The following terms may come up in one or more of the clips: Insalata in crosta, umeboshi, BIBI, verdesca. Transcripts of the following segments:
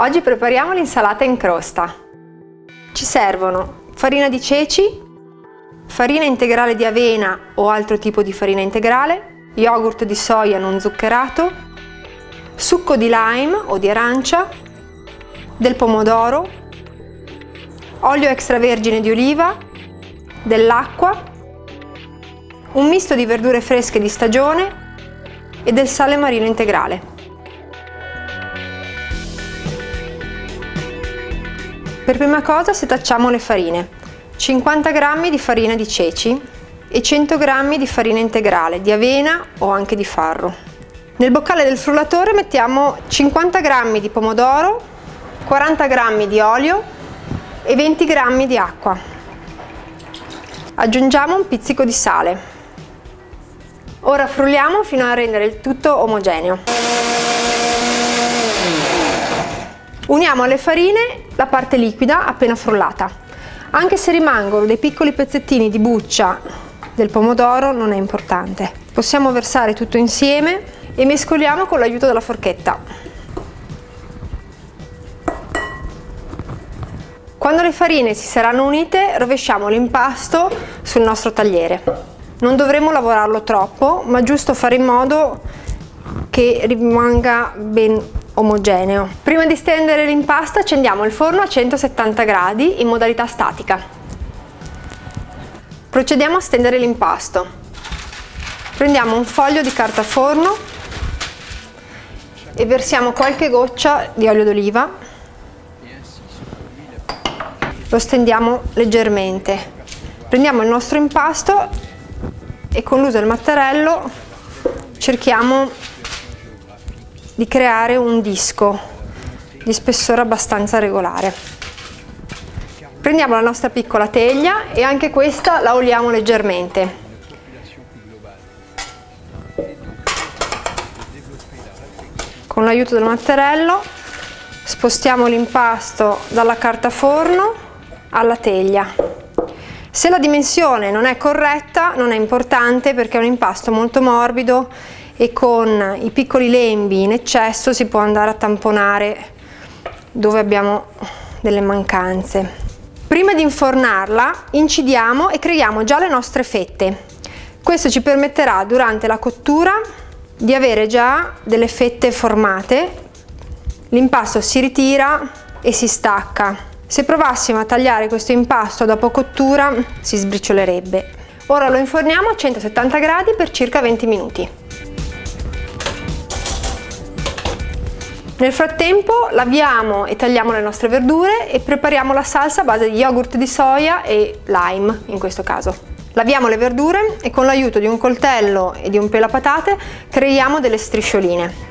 Oggi prepariamo l'insalata in crosta. Ci servono farina di ceci, farina integrale di avena o altro tipo di farina integrale, yogurt di soia non zuccherato, succo di lime o di arancia, del pomodoro, olio extravergine di oliva, dell'acqua, un misto di verdure fresche di stagione e del sale marino integrale. Per prima cosa setacciamo le farine: 50 g di farina di ceci e 100 g di farina integrale, di avena o anche di farro. Nel boccale del frullatore mettiamo 50 g di pomodoro, 40 g di olio e 20 g di acqua. Aggiungiamo un pizzico di sale. Ora frulliamo fino a rendere il tutto omogeneo. Uniamo alle farine la parte liquida appena frullata. Anche se rimangono dei piccoli pezzettini di buccia del pomodoro non è importante. Possiamo versare tutto insieme e mescoliamo con l'aiuto della forchetta. Quando le farine si saranno unite, rovesciamo l'impasto sul nostro tagliere. Non dovremo lavorarlo troppo, ma giusto fare in modo che rimanga ben omogeneo. Prima di stendere l'impasto accendiamo il forno a 170 gradi in modalità statica. Procediamo a stendere l'impasto. Prendiamo un foglio di carta forno e versiamo qualche goccia di olio d'oliva. Lo stendiamo leggermente. Prendiamo il nostro impasto e con l'uso del mattarello cerchiamo di creare un disco di spessore abbastanza regolare. Prendiamo la nostra piccola teglia e anche questa la oliamo leggermente. Con l'aiuto del mattarello spostiamo l'impasto dalla carta forno alla teglia. Se la dimensione non è corretta non è importante, perché è un impasto molto morbido e con i piccoli lembi in eccesso si può andare a tamponare dove abbiamo delle mancanze. Prima di infornarla incidiamo e creiamo già le nostre fette. Questo ci permetterà durante la cottura di avere già delle fette formate. L'impasto si ritira e si stacca. Se provassimo a tagliare questo impasto dopo cottura si sbriciolerebbe. Ora lo inforniamo a 170 gradi per circa 20 minuti. Nel frattempo laviamo e tagliamo le nostre verdure e prepariamo la salsa a base di yogurt di soia e lime in questo caso. Laviamo le verdure e con l'aiuto di un coltello e di un pelapatate creiamo delle striscioline.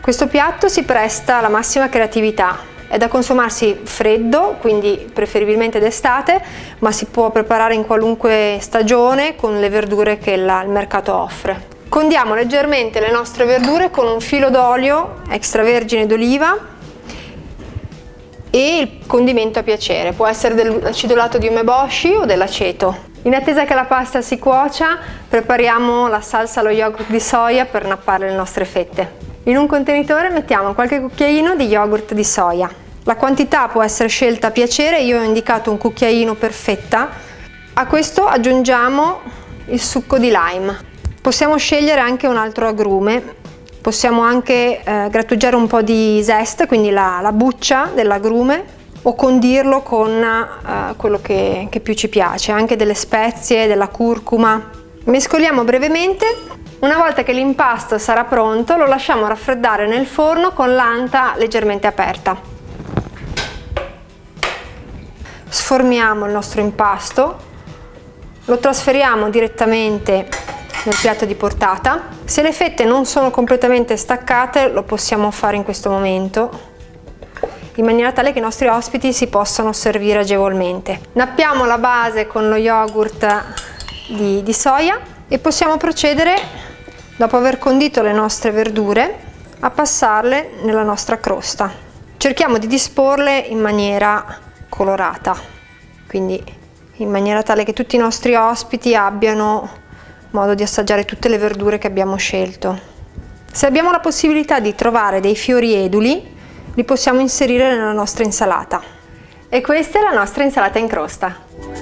Questo piatto si presta alla massima creatività. È da consumarsi freddo, quindi preferibilmente d'estate, ma si può preparare in qualunque stagione con le verdure che il mercato offre. Condiamo leggermente le nostre verdure con un filo d'olio extravergine d'oliva e il condimento a piacere. Può essere dell'acidulato di umeboshi o dell'aceto. In attesa che la pasta si cuocia, prepariamo la salsa allo yogurt di soia per nappare le nostre fette. In un contenitore mettiamo qualche cucchiaino di yogurt di soia. La quantità può essere scelta a piacere, io ho indicato un cucchiaino per fetta. A questo aggiungiamo il succo di lime. Possiamo scegliere anche un altro agrume, possiamo anche grattugiare un po' di zest, quindi la buccia dell'agrume, o condirlo con quello che più ci piace, anche delle spezie, della curcuma. Mescoliamo brevemente. Una volta che l'impasto sarà pronto, lo lasciamo raffreddare nel forno con l'anta leggermente aperta. Sformiamo il nostro impasto, lo trasferiamo direttamente nel piatto di portata. Se le fette non sono completamente staccate, lo possiamo fare in questo momento, in maniera tale che i nostri ospiti si possano servire agevolmente. Nappiamo la base con lo yogurt di soia e possiamo procedere, dopo aver condito le nostre verdure, a passarle nella nostra crosta. Cerchiamo di disporle in maniera colorata, quindi in maniera tale che tutti i nostri ospiti abbiano modo di assaggiare tutte le verdure che abbiamo scelto. Se abbiamo la possibilità di trovare dei fiori eduli, li possiamo inserire nella nostra insalata. E questa è la nostra insalata in crosta.